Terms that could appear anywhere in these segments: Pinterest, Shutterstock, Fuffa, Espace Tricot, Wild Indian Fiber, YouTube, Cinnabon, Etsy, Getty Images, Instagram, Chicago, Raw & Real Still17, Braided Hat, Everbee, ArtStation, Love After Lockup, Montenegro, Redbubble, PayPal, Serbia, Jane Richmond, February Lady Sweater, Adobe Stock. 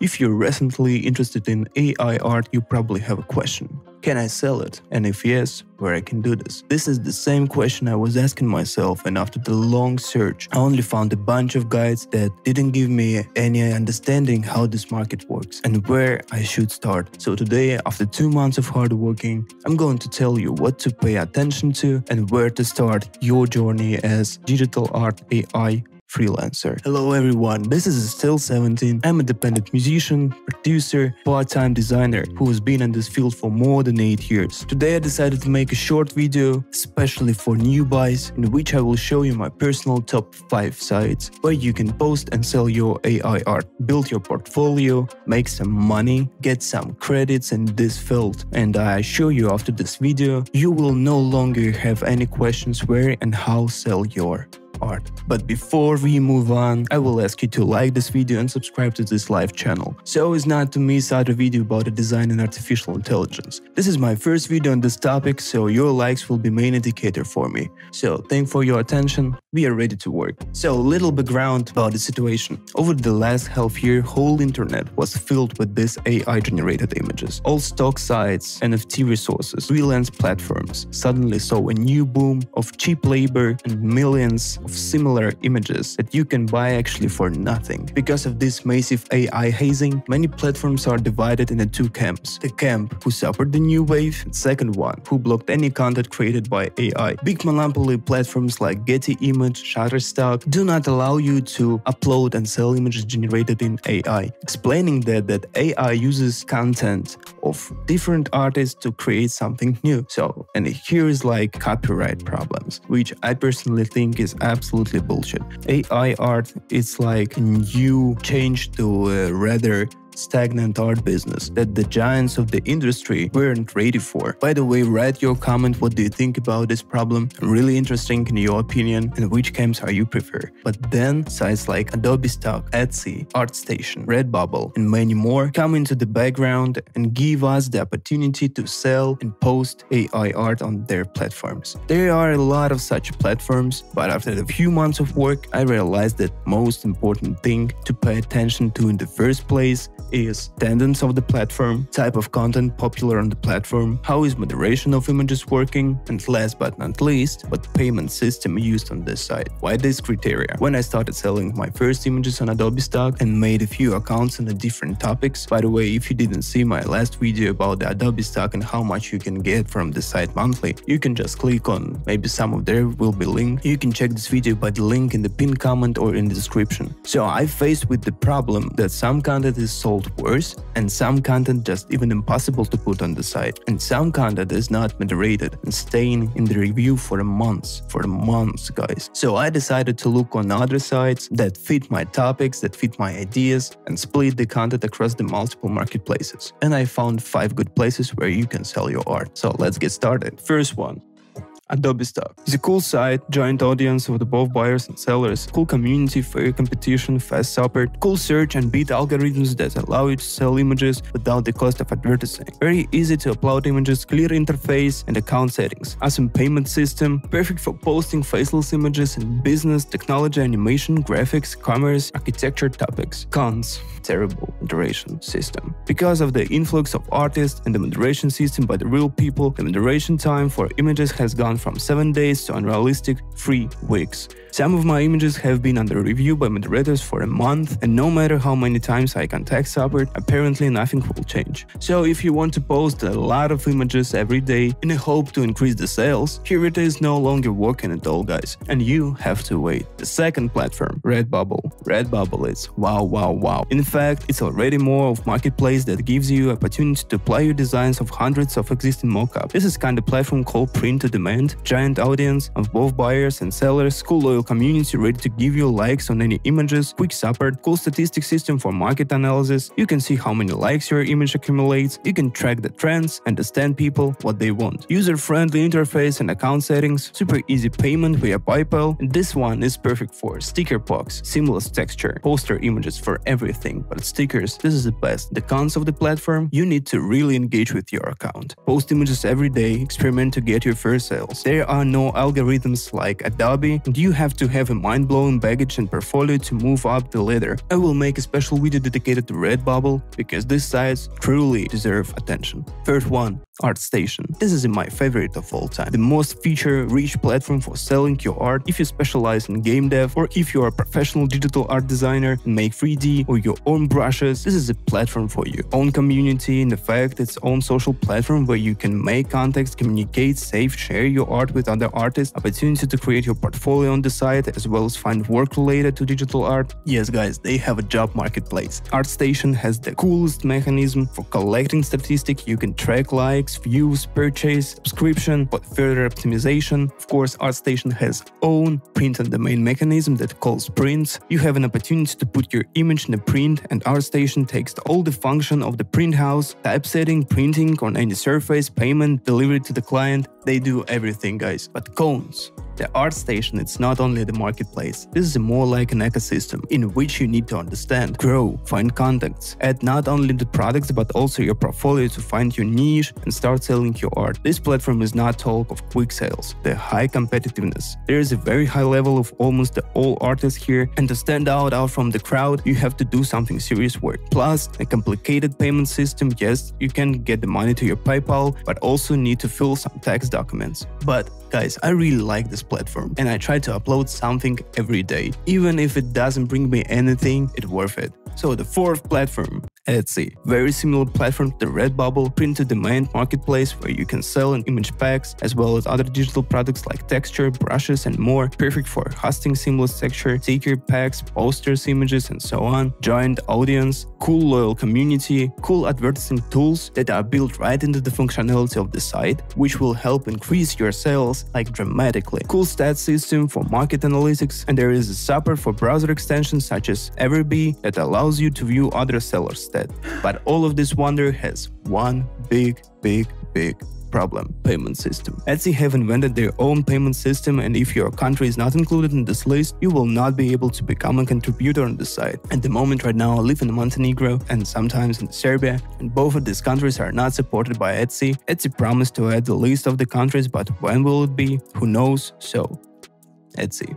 If you're recently interested in AI art, you probably have a question. Can I sell it? And if yes, where I can do this? This is the same question I was asking myself, and after the long search, I only found a bunch of guides that didn't give me any understanding how this market works and where I should start. So today, after 2 months of hard working, I'm going to tell you what to pay attention to and where to start your journey as digital art AI freelancer. Hello everyone, this is Still 17. I'm a independent musician, producer, part-time designer who has been in this field for more than 8 years. Today I decided to make a short video, especially for new buys, in which I will show you my personal top 5 sites where you can post and sell your AI art, build your portfolio, make some money, get some credits in this field. And I assure you, after this video, you will no longer have any questions where and how sell your art. But before we move on, I will ask you to like this video and subscribe to this live channel, so as not to miss other video about the design and artificial intelligence. This is my first video on this topic, so your likes will be main indicator for me. So thanks for your attention, we are ready to work. So little background about the situation. Over the last half year, whole internet was filled with these AI generated images. All stock sites, NFT resources, freelance platforms suddenly saw a new boom of cheap labor and millions of similar images that you can buy actually for nothing. Because of this massive AI hazing, many platforms are divided into 2 camps. The camp who suffered the new wave, and second one who blocked any content created by AI. Big monopoly platforms like Getty Images, Shutterstock do not allow you to upload and sell images generated in AI, explaining that AI uses content of different artists to create something new. So, and here is like copyright problems, which I personally think is absolutely bullshit. AI art, it's like a new change to a rather stagnant art business that the giants of the industry weren't ready for. By the way, write your comment, what do you think about this problem? Really interesting in your opinion, and which camps are you prefer. But then sites like Adobe Stock, Etsy, ArtStation, Redbubble and many more come into the background and give us the opportunity to sell and post AI art on their platforms. There are a lot of such platforms, but after a few months of work, I realized that most important thing to pay attention to in the first place is tendance of the platform, type of content popular on the platform, how is moderation of images working, and last but not least, what payment system used on this site. Why this criteria? When I started selling my first images on Adobe Stock and made a few accounts on the different topics, by the way, if you didn't see my last video about the Adobe Stock and how much you can get from the site monthly, you can just click on, maybe some of there will be linked. You can check this video by the link in the pinned comment or in the description. So I faced with the problem that some content is sold worse and some content just even impossible to put on the site, and some content is not moderated and staying in the review for months guys. So I decided to look on other sites that fit my topics, that fit my ideas, and split the content across the multiple marketplaces, and I found 5 good places where you can sell your art. So let's get started. First one, Adobe Stock. It's a cool site, giant audience of both buyers and sellers, cool community, fair competition, fast support, cool search and bid algorithms that allow you to sell images without the cost of advertising. Very easy to upload images, clear interface and account settings, awesome payment system, perfect for posting faceless images in business, technology, animation, graphics, commerce, architecture topics. Cons: terrible moderation system. Because of the influx of artists and the moderation system by the real people, the moderation time for images has gone from 7 days to unrealistic 3 weeks. Some of my images have been under review by moderators for a month, and no matter how many times I contact support, apparently nothing will change. So if you want to post a lot of images every day in a hope to increase the sales, here it is no longer working at all, guys, and you have to wait. The second platform, Redbubble. Redbubble is wow. In fact, it's already more of marketplace that gives you opportunity to apply your designs of hundreds of existing mockups. This is kind of platform called print to demand, giant audience of both buyers and sellers, cool loyal community ready to give you likes on any images, quick support, cool statistic system for market analysis. You can see how many likes your image accumulates, you can track the trends, understand people what they want. User-friendly interface and account settings, super easy payment via PayPal, and this one is perfect for sticker packs, seamless texture, poster images, for everything but stickers. This is the best. The cons of the platform: you need to really engage with your account, post images every day, experiment to get your first sales, images. There are no algorithms like Adobe, and you have to have a mind-blowing baggage and portfolio to move up the ladder. I will make a special video dedicated to Redbubble, because these sites truly deserve attention. Third one, ArtStation. This is my favorite of all time. The most feature-rich platform for selling your art if you specialize in game dev, or if you are a professional digital art designer and make 3D or your own brushes. This is a platform for you. Own community, in effect, its own social platform where you can make contacts, communicate, save, share your art with other artists, opportunity to create your portfolio on the site, as well as find work related to digital art. Yes, guys, they have a job marketplace. ArtStation has the coolest mechanism for collecting statistics. You can track likes, views, purchase, subscription, but further optimization. Of course, ArtStation has own print on domain mechanism that calls prints. You have an opportunity to put your image in a print, and ArtStation takes all the function of the print house, typesetting, printing on any surface, payment, delivery to the client. They do everything, guys. But cons. The ArtStation, it's not only the marketplace. This is more like an ecosystem in which you need to understand, grow, find contacts, add not only the products but also your portfolio to find your niche and start selling your art. This platform is not talk of quick sales, the high competitiveness. There is a very high level of almost all artists here, and to stand out from the crowd, you have to do something serious work. Plus, a complicated payment system. Yes, you can get the money to your PayPal, but also need to fill some tax documents. But guys, I really like this platform, and I try to upload something every day. Even if it doesn't bring me anything, it's worth it. So the fourth platform, Etsy. Very similar platform to the Redbubble, print-to-demand marketplace where you can sell and image packs, as well as other digital products like texture, brushes and more. Perfect for hosting seamless texture, sticker packs, posters, images and so on. Giant audience, cool loyal community, cool advertising tools that are built right into the functionality of the site, which will help increase your sales like dramatically. Cool stats system for market analytics, and there is a support for browser extensions such as Everbee that allows you to view other sellers' stats. But all of this wonder has one big problem: payment system. Etsy have invented their own payment system, and if your country is not included in this list, you will not be able to become a contributor on the site. At the moment right now, I live in Montenegro and sometimes in Serbia, and both of these countries are not supported by Etsy. Etsy promised to add the list of the countries, but when will it be? Who knows? So, Etsy,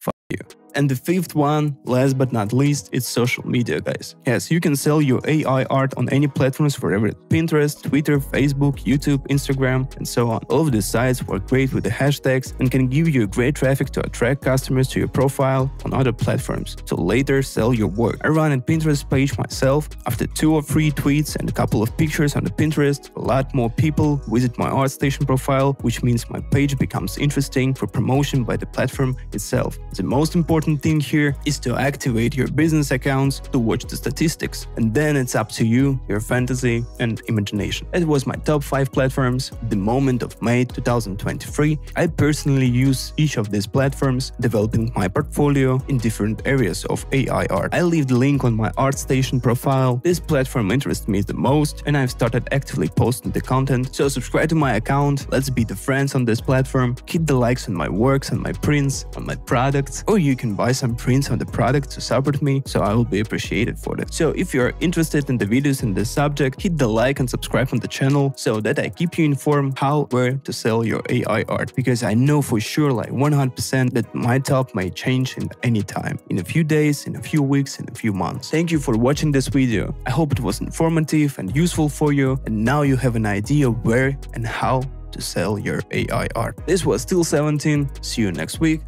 fuck you. And the fifth one, last but not least, it's social media, guys. Yes, you can sell your AI art on any platforms forever. Pinterest, Twitter, Facebook, YouTube, Instagram, and so on. All of these sites work great with the hashtags and can give you great traffic to attract customers to your profile on other platforms to later sell your work. I run a Pinterest page myself. After 2 or 3 tweets and a couple of pictures on the Pinterest, a lot more people visit my ArtStation profile, which means my page becomes interesting for promotion by the platform itself. The most important thing here is to activate your business accounts to watch the statistics, and then it's up to you, your fantasy and imagination. That was my top 5 platforms at the moment of May 2023. I personally use each of these platforms developing my portfolio in different areas of AI art. I leave the link on my ArtStation profile. This platform interests me the most, and I've started actively posting the content, so subscribe to my account. Let's be the friends on this platform. Hit the likes on my works, on my prints, on my products, or you can buy some prints on the product to support me, so I will be appreciated for that. So if you are interested in the videos in this subject, hit the like and subscribe on the channel so that I keep you informed how, where to sell your AI art, because I know for sure, like 100%, that my top may change in any time, in a few days, in a few weeks, in a few months. Thank you for watching this video. I hope it was informative and useful for you, and now you have an idea where and how to sell your AI art. This was Still 17. See you next week.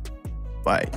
Bye.